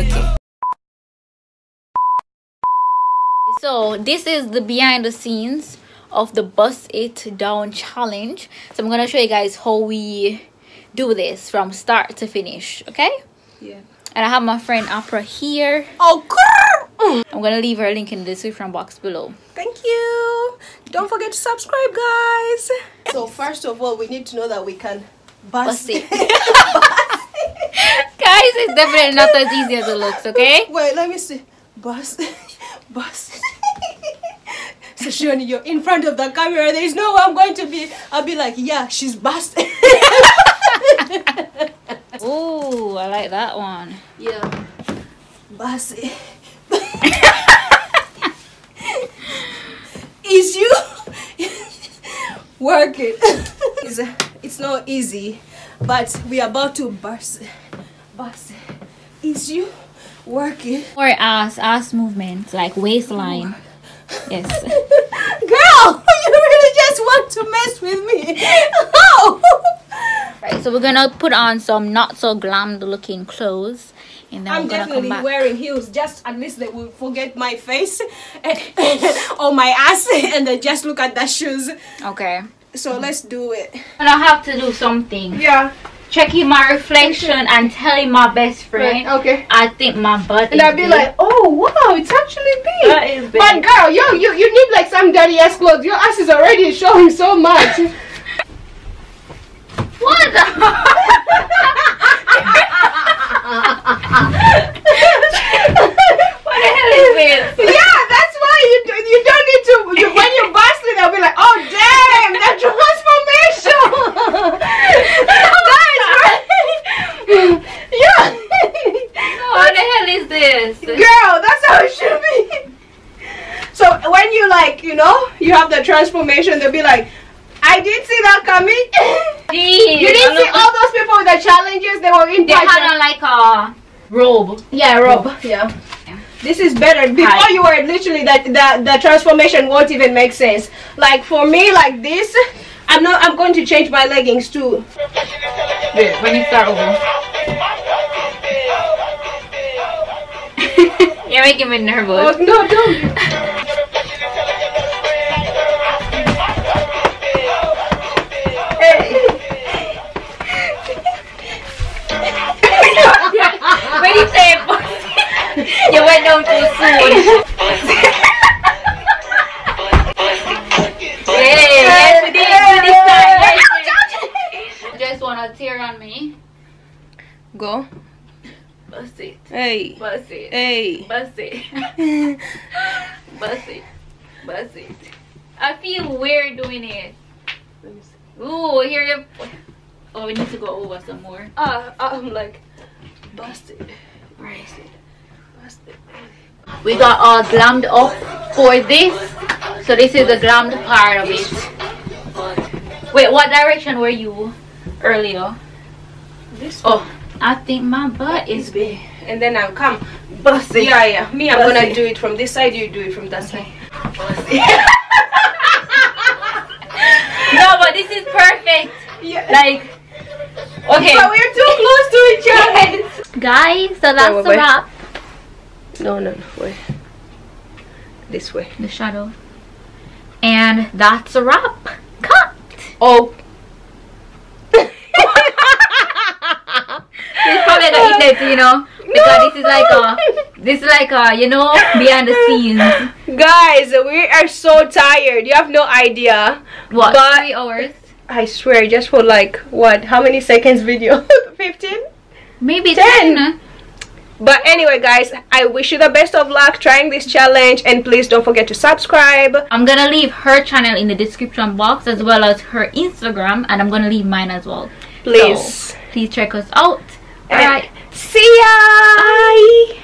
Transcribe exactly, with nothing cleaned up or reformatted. Okay. So this is the behind the scenes of the Bust It Down challenge. So I'm gonna show you guys how we do this from start to finish. Okay? Yeah. And I have my friend Apra here. Oh, girl! I'm gonna leave her link in the description box below. Thank you. Don't forget to subscribe, guys. So first of all, we need to know that we can bust, bust it. Guys, it's definitely not as easy as it looks. Okay? Wait, let me see. Bust, bust. So Shoni, you're in front of the camera. There's no way I'm going to be. I'll be like, yeah, she's busted. Oh, I like that one. Yeah, bust it. Is you work it? It's, uh, it's not easy, but we are about to bust, bust. Is you work it? Or ass, ass movements like waistline. Oh. Yes. Girl, you really just want to mess with me. Oh. Right, so we're gonna put on some not so glammed looking clothes, and then I'm we're definitely come back. Wearing heels, just at least they will forget my face or my ass, and they just look at the shoes. Okay. So mm-hmm. Let's do it. And I have to do something. Yeah. Checking my reflection and telling my best friend, right, okay, I think my butt. And I'll be big. Like, oh wow, it's actually big. That is big. But girl, yo, you you need like some dirty ass clothes. Your ass is already showing so much. What the? What the hell is this? Yeah, that's why you do, you don't need to. You, when you bust it, I'll be like, oh damn, that transformation. You have the transformation, they'll be like, I didn't see that coming. Jeez, you didn't see all those people with the challenges, they were in they had a, like a robe. Yeah, robe. robe. Yeah. yeah. This is better. Before Hi. you were literally that the, the transformation won't even make sense. Like for me, like this, I'm not I'm going to change my leggings too. Wait, when you start over. You're making me nervous. Oh, no, don't. When you say you went down too soon. Yeah, we did it this time. Just wanna tear on me. Go. Bust it. Hey. Bust it. Hey. Bust it. Bust it. Bust it. I feel weird doing it. Ooh, here you. Oh, we need to go over some more. Uh, I'm like. Busted. Busted. Busted. We got all glammed up for this, so this is the glammed part of it. Wait, what direction were you earlier? This one. Oh, I think my butt is big. And then I'll come. Bust it. Yeah, yeah. Me, I'm Bust gonna it. do it from this side. You do it from that side. Bust it. No, but this is perfect. Yeah. Like. Okay. But we're too close to each other. Yes. Guys, so that's wait, wait, wait. a wrap. No, no, no, wait. This way. The shadow. And that's a wrap. Cut. Oh. It's probably the internet, you know. Because no. This is like a, this is like a, you know, behind the scenes. Guys, we are so tired. You have no idea. What? But three hours. I swear, just for like, what, how many seconds video? fifteen? Maybe ten. ten. But anyway, guys, I wish you the best of luck trying this challenge. And please don't forget to subscribe. I'm going to leave her channel in the description box as well as her Instagram. And I'm going to leave mine as well. Please. So, please check us out. All right. See ya. Bye.